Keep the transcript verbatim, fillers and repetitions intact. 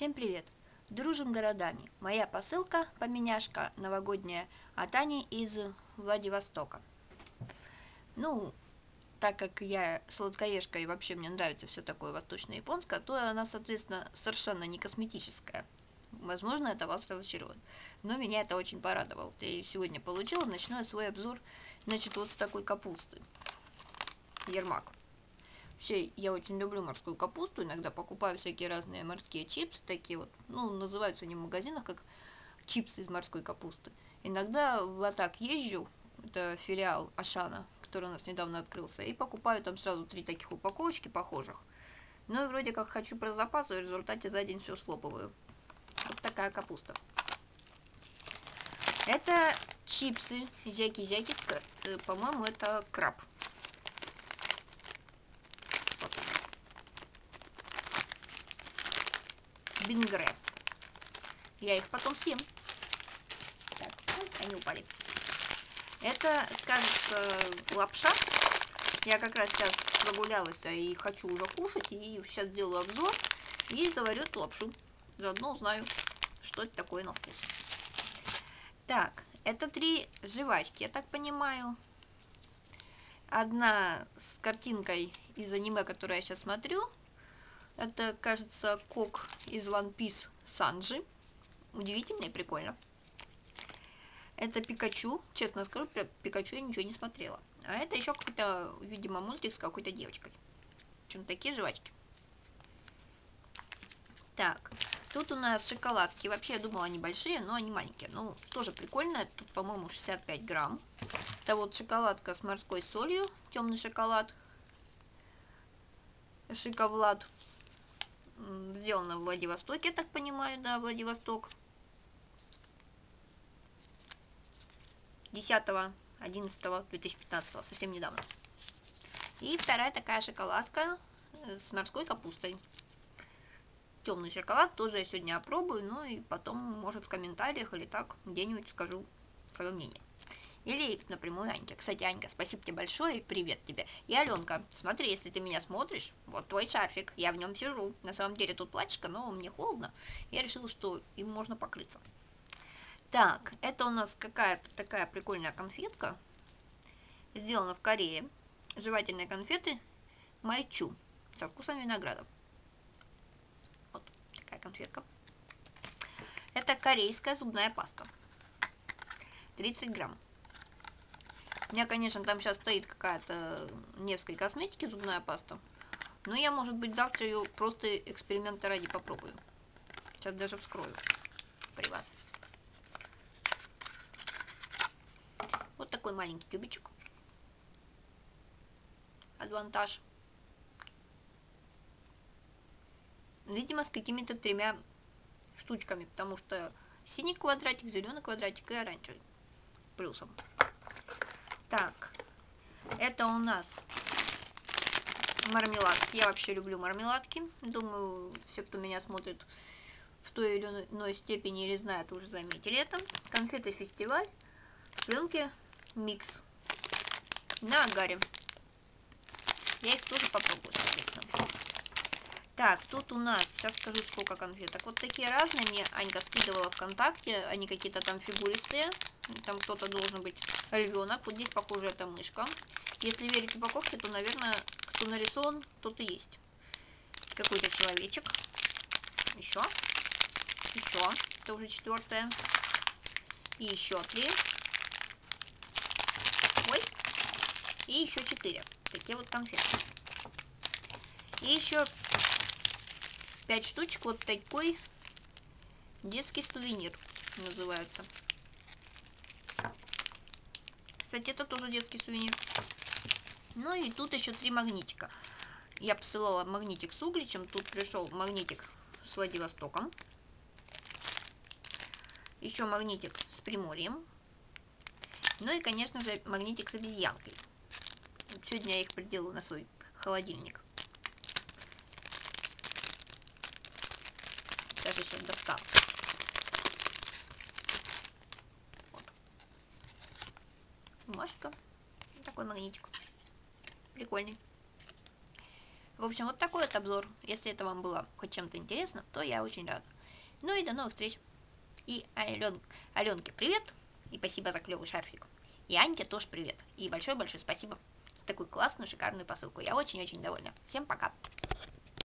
Всем привет! Дружим городами. Моя посылка, поменяшка новогодняя от Ани из Владивостока. Ну, так как я сладкоежка и вообще мне нравится все такое восточно-японское, то она, соответственно, совершенно не косметическая. Возможно, это вас разочарует. Но меня это очень порадовало. Я ее сегодня получила, начну свой обзор, значит, вот с такой капусты. Ермак. Вообще, я очень люблю морскую капусту, иногда покупаю всякие разные морские чипсы, такие вот, ну, называются они в магазинах, как чипсы из морской капусты. Иногда в Атак езжу, это филиал Ашана, который у нас недавно открылся, и покупаю там сразу три таких упаковочки похожих. Ну и вроде как хочу про запас, и в результате за день все слопываю. Вот такая капуста. Это чипсы, зяки-зяки, по-моему, это краб. Бингре. Я их потом съем. Так, они упали. Это, кажется, лапша. Я как раз сейчас прогулялась и хочу уже кушать. И сейчас делаю обзор и заварю эту лапшу. Заодно узнаю, что это такое на вкус. Так, это три жвачки, я так понимаю. Одна с картинкой из аниме, которое я сейчас смотрю. Это, кажется, кок из One Piece Санджи. Удивительно и прикольно. Это Пикачу. Честно скажу, про Пикачу я ничего не смотрела. А это еще какой-то, видимо, мультик с какой-то девочкой. Причем такие жвачки. Так, тут у нас шоколадки. Вообще, я думала, они большие, но они маленькие. Ну, тоже прикольно. Тут, по-моему, шестьдесят пять грамм. Это вот шоколадка с морской солью. Темный шоколад. Шиковлад. Сделано в Владивостоке, я так понимаю, да, Владивосток. десятого одиннадцатого две тысячи пятнадцатого, совсем недавно. И вторая такая шоколадка с морской капустой. Темный шоколад, тоже я сегодня опробую, ну и потом, может, в комментариях или так, где-нибудь скажу свое мнение. Или напрямую Аньке. Кстати, Анька, спасибо тебе большое и привет тебе. И Аленка, смотри, если ты меня смотришь, вот твой шарфик, я в нем сижу. На самом деле тут платьишко, но мне холодно. Я решила, что им можно покрыться. Так, это у нас какая-то такая прикольная конфетка. Сделана в Корее. Жевательные конфеты Майчу со вкусом винограда. Вот такая конфетка. Это корейская зубная паста. тридцать грамм. У меня, конечно, там сейчас стоит какая-то Невской косметики зубная паста. Но я, может быть, завтра ее просто эксперимента ради попробую. Сейчас даже вскрою при вас. Вот такой маленький тюбичек. Адвантаж. Видимо, с какими-то тремя штучками, потому что синий квадратик, зеленый квадратик и оранжевый. Плюсом. Так, это у нас мармеладки. Я вообще люблю мармеладки. Думаю, все, кто меня смотрит в той или иной степени или знает, уже заметили это. Конфеты фестиваль, пленки микс на агаре. Я их тоже попробую, соответственно. Так, тут у нас, сейчас скажу, сколько конфеток. Вот такие разные. Мне Анька скидывала ВКонтакте. Они какие-то там фигуристые. Там кто-то должен быть львенок. Вот здесь, похоже, это мышка. Если верить упаковке, то, наверное, кто нарисован, тот и есть. Какой-то человечек. Еще. Еще. Это уже четвертое. И еще три. Ой. И еще четыре. Такие вот конфеты. И еще пять штучек. Вот такой детский сувенир называется. Кстати, это тоже детский сувенир. Ну и тут еще три магнитика. Я посылала магнитик с угличем. Тут пришел магнитик с Владивостоком. Еще магнитик с Приморьем. Ну и, конечно же, магнитик с обезьянкой. Сегодня я их приделаю на свой холодильник. Даже сейчас достал. Бумажка. Такой магнитик. Прикольный. В общем, вот такой вот обзор. Если это вам было хоть чем-то интересно, то я очень рада. Ну и до новых встреч. И Ален... Аленке привет. И спасибо за клевый шарфик. И Аньке тоже привет. И большое-большое спасибо за такую классную, шикарную посылку. Я очень-очень довольна. Всем пока.